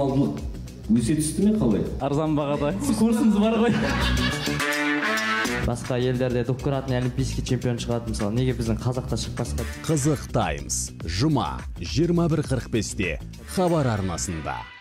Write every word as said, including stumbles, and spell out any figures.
алып алдық. Өсе түсті ме қалай? Арзан бағада. Курсыңыз бар ғой. Басқа елдерде докторатын олимпийский чемпион шығады мысалы. Неге біздің қазақта шықпасқа? Қызық Таймс. Жұма жиырма бір қырық бесте Хабар арнасында.